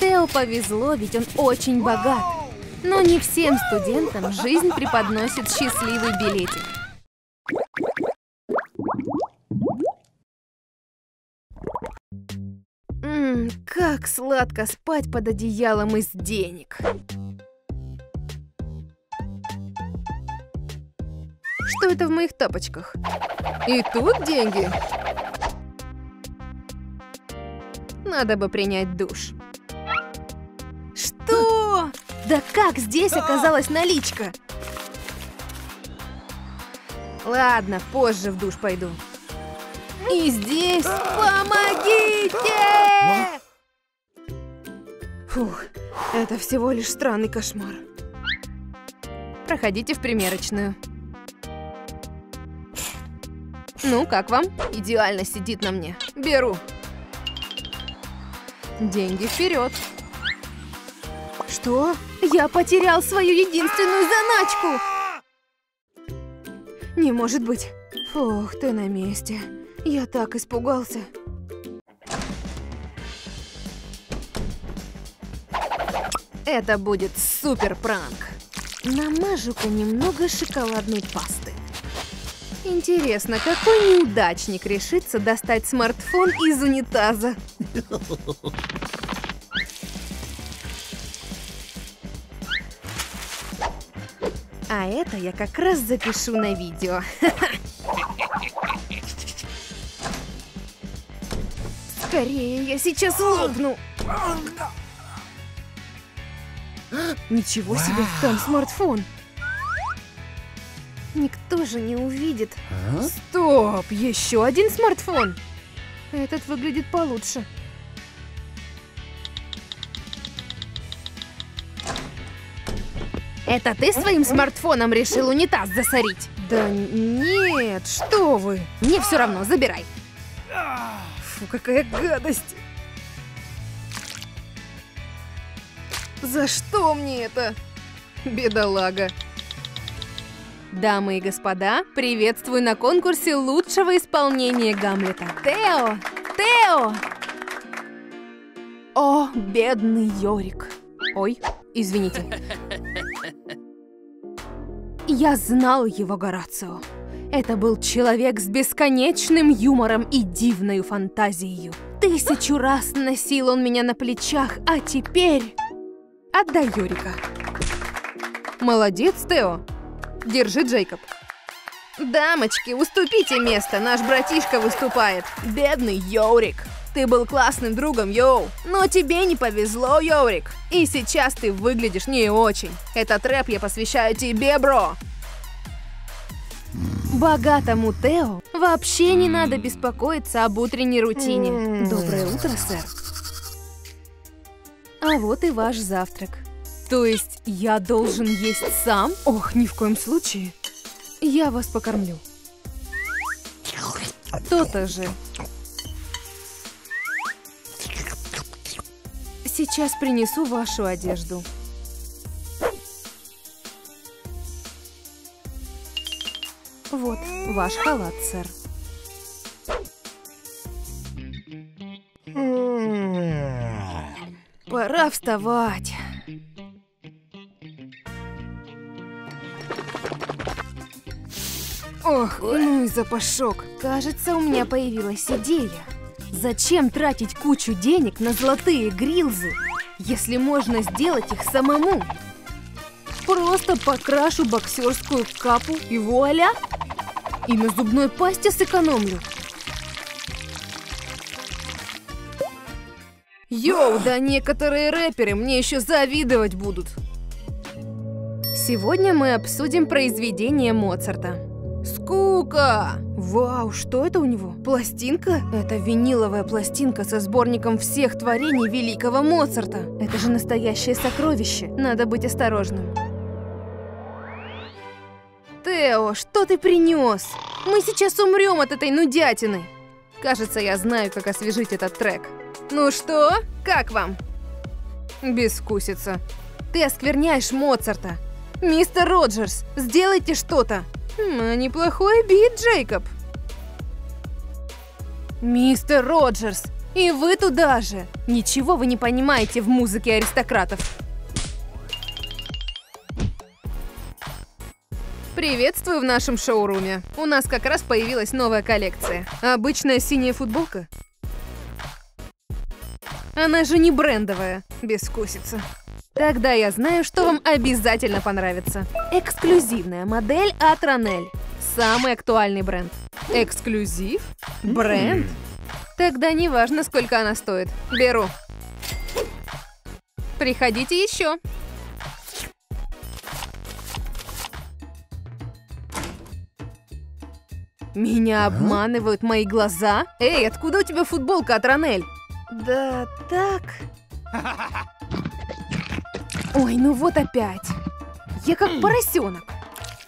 Тео повезло, ведь он очень богат. Но не всем студентам жизнь преподносит счастливый билетик. Как сладко спать под одеялом из денег. Что это в моих тапочках? И тут деньги. Надо бы принять душ. Что? Да как здесь оказалась наличка? Ладно, позже в душ пойду. И здесь... Помогите! Фух, это всего лишь странный кошмар. Проходите в примерочную. Ну, как вам? Идеально сидит на мне. Беру. Деньги вперед. Что? Я потерял свою единственную заначку! Не может быть. Фух, ты на месте. Я так испугался. Это будет супер пранк. Намажу-ка немного шоколадной пасты. Интересно, какой неудачник решится достать смартфон из унитаза? А это я как раз запишу на видео. Скорее, я сейчас лопну. Ничего себе, там смартфон. Никто же не увидит. Стоп, еще один смартфон. Этот выглядит получше. Это ты своим смартфоном решил унитаз засорить? Да нет, что вы. Мне все равно, забирай. Фу, какая гадость. За что мне это? Бедолага. Дамы и господа, приветствую на конкурсе лучшего исполнения Гамлета. Тео! Тео! О, бедный Йорик. Ой, извините. Я знал его, Горацио. Это был человек с бесконечным юмором и дивной фантазией. 1000 раз носил он меня на плечах, а теперь... Отдай Йорика. Молодец, Тео. Держи, Джейкоб. Дамочки, уступите место, наш братишка выступает. Бедный Йорик. Ты был классным другом, Йоу. Но тебе не повезло, Йорик. И сейчас ты выглядишь не очень. Этот рэп я посвящаю тебе, бро. Богатому Тео вообще не надо беспокоиться об утренней рутине. Доброе утро, сэр. А вот и ваш завтрак. То есть я должен есть сам? Ох, ни в коем случае. Я вас покормлю. То-то же. Сейчас принесу вашу одежду. Вот ваш халат, сэр. Пора вставать. Ох, ну и запашок. Кажется, у меня появилась идея. Зачем тратить кучу денег на золотые грилзы, если можно сделать их самому? Просто покрашу боксерскую капу и вуаля! И на зубной пасте сэкономлю. Йоу, да некоторые рэперы мне еще завидовать будут. Сегодня мы обсудим произведение Моцарта. Скука! Вау, что это у него? Пластинка? Это виниловая пластинка со сборником всех творений великого Моцарта. Это же настоящее сокровище. Надо быть осторожным. Тео, что ты принес? Мы сейчас умрем от этой нудятины. Кажется, я знаю, как освежить этот трек. Ну что, как вам? Бескусица. Ты оскверняешь Моцарта. Мистер Роджерс, сделайте что-то. Неплохой бит, Джейкоб. Мистер Роджерс, И вы туда же! Ничего вы не понимаете в музыке аристократов. Приветствую в нашем шоуруме. У нас как раз появилась новая коллекция. Обычная синяя футболка. Она же не брендовая. Бескусица. Тогда я знаю, что вам обязательно понравится. Эксклюзивная модель от Ранель. Самый актуальный бренд. Эксклюзив? Бренд? Тогда не важно, сколько она стоит. Беру. Приходите еще. Меня обманывают мои глаза? Эй, откуда у тебя футболка от Ранель? Да так... Ой, ну вот опять. Я как поросенок.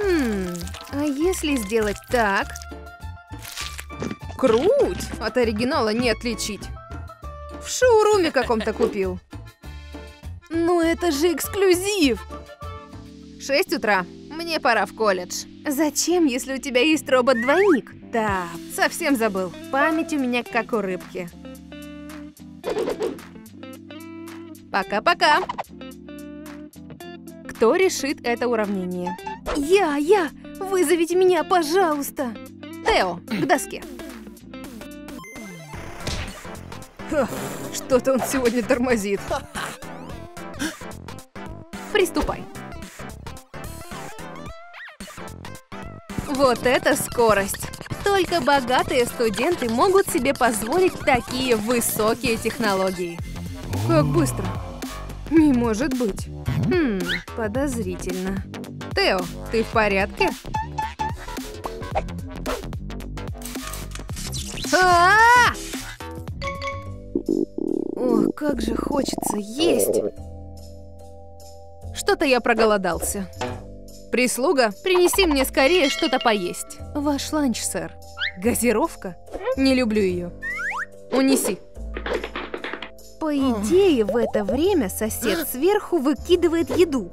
А если сделать так? Круть! От оригинала не отличить. В шоуруме каком-то купил. Ну это же эксклюзив! 6 утра. Мне пора в колледж. Зачем, если у тебя есть робот-двойник? Да, совсем забыл. Память у меня как у рыбки. Пока-пока. Кто решит это уравнение? Я! Вызовите меня, пожалуйста! Тео, к доске. Что-то он сегодня тормозит. Приступай. Вот это скорость! Только богатые студенты могут себе позволить такие высокие технологии. Как быстро? Не может быть. Подозрительно. Тео, ты в порядке? Ох, как же хочется есть! Что-то я проголодался. Прислуга, принеси мне скорее что-то поесть. Ваш ланч, сэр. Газировка? Не люблю ее. Унеси. По идее, в это время сосед сверху выкидывает еду.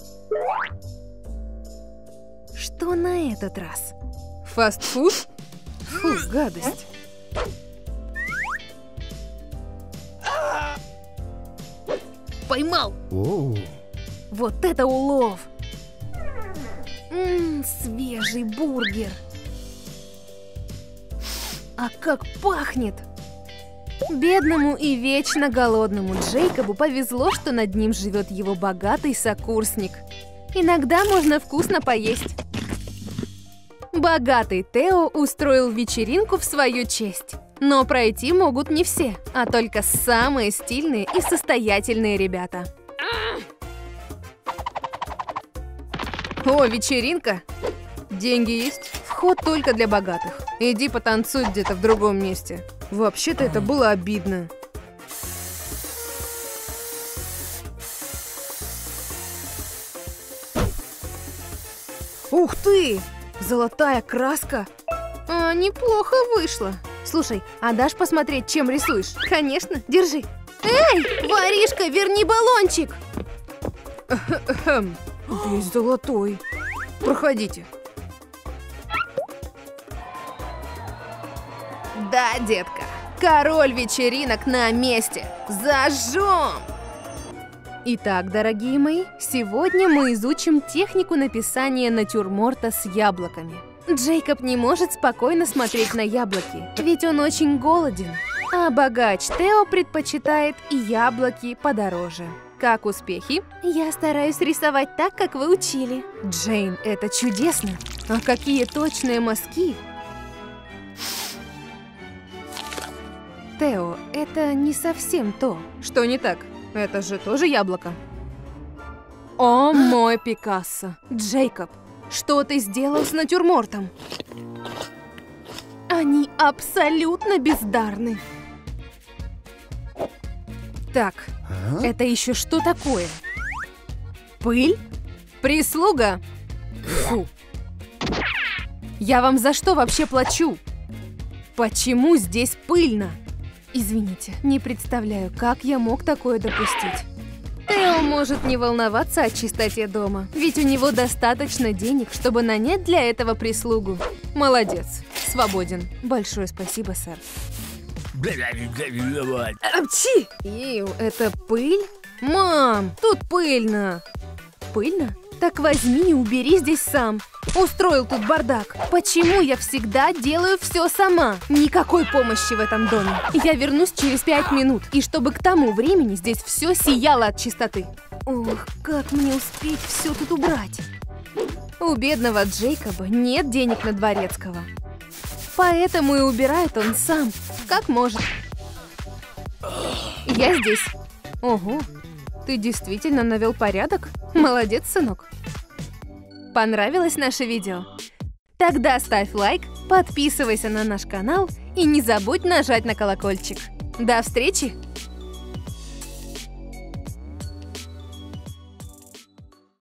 Что на этот раз? Фастфуд? Фу, гадость. Поймал! Вот это улов! Свежий бургер. А как пахнет! Бедному и вечно голодному Джейкобу повезло, что над ним живет его богатый сокурсник. Иногда можно вкусно поесть. Богатый Тео устроил вечеринку в свою честь. Но пройти могут не все, а только самые стильные и состоятельные ребята. О, вечеринка! Деньги есть? Вход только для богатых. Иди потанцуй где-то в другом месте. Вообще-то это было обидно. Ух ты! Золотая краска! А, неплохо вышло. Слушай, а дашь посмотреть, чем рисуешь? Конечно, держи. Эй, воришка, верни баллончик! Весь золотой. Проходите. Да, детка. Король вечеринок на месте. Зажжем! Итак, дорогие мои, сегодня мы изучим технику написания натюрморта с яблоками. Джейкоб не может спокойно смотреть на яблоки, ведь он очень голоден. А богач Тео предпочитает яблоки подороже. Как успехи? Я стараюсь рисовать так, как вы учили. Джейн, это чудесно! А какие точные мазки! Тео, это не совсем то. Что не так? Это же тоже яблоко. О, мой Пикассо! Джейкоб, что ты сделал с натюрмортом? Они абсолютно бездарны. Так, это еще что такое? Пыль? Прислуга? Фу. Я вам за что вообще плачу? Почему здесь пыльно? Извините, не представляю, как я мог такое допустить. Тео может не волноваться о чистоте дома, ведь у него достаточно денег, чтобы нанять для этого прислугу. Молодец, свободен. Большое спасибо, сэр. Апчи! Ию, это пыль? Мам, тут пыльно. Пыльно? Так возьми и убери здесь сам. Устроил тут бардак. Почему я всегда делаю все сама? Никакой помощи в этом доме. Я вернусь через 5 минут. И чтобы к тому времени здесь все сияло от чистоты. Ох, как мне успеть все тут убрать? У бедного Джейкоба нет денег на дворецкого. Поэтому и убирает он сам, как может. Я здесь. Ого, ты действительно навел порядок? Молодец, сынок. Понравилось наше видео? Тогда ставь лайк, подписывайся на наш канал и не забудь нажать на колокольчик. До встречи!